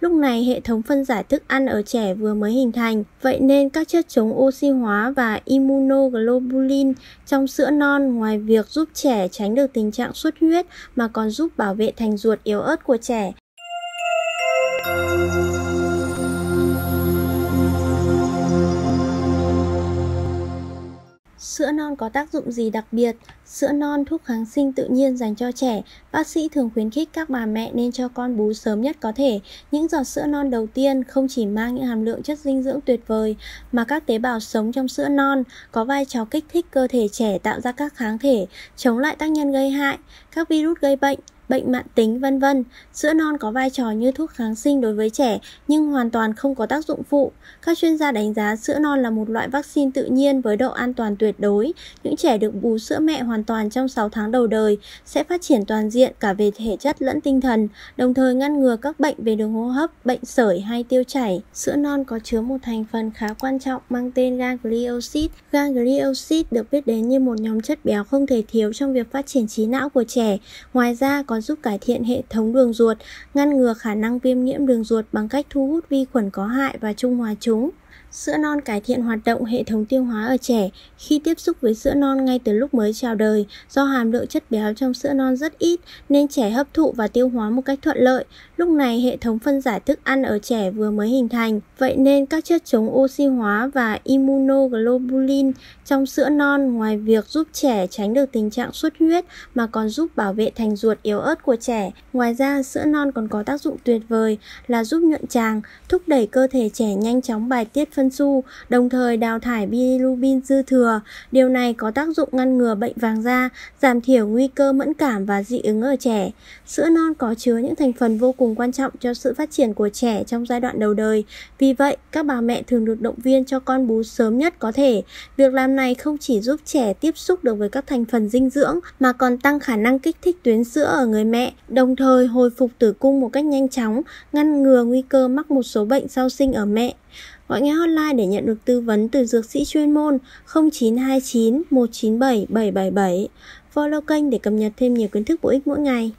Lúc này hệ thống phân giải thức ăn ở trẻ vừa mới hình thành, vậy nên các chất chống oxy hóa và immunoglobulin trong sữa non ngoài việc giúp trẻ tránh được tình trạng xuất huyết mà còn giúp bảo vệ thành ruột yếu ớt của trẻ. Sữa non có tác dụng gì đặc biệt? Sữa non, thuốc kháng sinh tự nhiên dành cho trẻ, bác sĩ thường khuyến khích các bà mẹ nên cho con bú sớm nhất có thể. Những giọt sữa non đầu tiên không chỉ mang những hàm lượng chất dinh dưỡng tuyệt vời, mà các tế bào sống trong sữa non có vai trò kích thích cơ thể trẻ tạo ra các kháng thể, chống lại tác nhân gây hại, các virus gây bệnh mãn tính, vân vân. Sữa non có vai trò như thuốc kháng sinh đối với trẻ nhưng hoàn toàn không có tác dụng phụ. Các chuyên gia đánh giá sữa non là một loại vaccine tự nhiên với độ an toàn tuyệt đối. Những trẻ được bú sữa mẹ hoàn toàn trong 6 tháng đầu đời sẽ phát triển toàn diện cả về thể chất lẫn tinh thần, đồng thời ngăn ngừa các bệnh về đường hô hấp, bệnh sởi hay tiêu chảy. Sữa non có chứa một thành phần khá quan trọng mang tên ganglioside. Ganglioside được biết đến như một nhóm chất béo không thể thiếu trong việc phát triển trí não của trẻ. Ngoài ra còn giúp cải thiện hệ thống đường ruột, ngăn ngừa khả năng viêm nhiễm đường ruột bằng cách thu hút vi khuẩn có hại và trung hòa chúng. Sữa non cải thiện hoạt động hệ thống tiêu hóa ở trẻ. Khi tiếp xúc với sữa non ngay từ lúc mới chào đời, do hàm lượng chất béo trong sữa non rất ít nên trẻ hấp thụ và tiêu hóa một cách thuận lợi. Lúc này hệ thống phân giải thức ăn ở trẻ vừa mới hình thành, vậy nên các chất chống oxy hóa và immunoglobulin trong sữa non ngoài việc giúp trẻ tránh được tình trạng xuất huyết mà còn giúp bảo vệ thành ruột yếu ớt của trẻ. Ngoài ra, sữa non còn có tác dụng tuyệt vời là giúp nhuận tràng, thúc đẩy cơ thể trẻ nhanh chóng bài tiết phân xu, đồng thời đào thải bilirubin dư thừa. Điều này có tác dụng ngăn ngừa bệnh vàng da, giảm thiểu nguy cơ mẫn cảm và dị ứng ở trẻ. Sữa non có chứa những thành phần vô cùng quan trọng cho sự phát triển của trẻ trong giai đoạn đầu đời. Vì vậy, các bà mẹ thường được động viên cho con bú sớm nhất có thể. Việc làm này không chỉ giúp trẻ tiếp xúc được với các thành phần dinh dưỡng mà còn tăng khả năng kích thích tuyến sữa ở người mẹ, đồng thời hồi phục tử cung một cách nhanh chóng, ngăn ngừa nguy cơ mắc một số bệnh sau sinh ở mẹ. Gọi ngay hotline để nhận được tư vấn từ dược sĩ chuyên môn 0929 197 777. Follow kênh để cập nhật thêm nhiều kiến thức bổ ích mỗi ngày.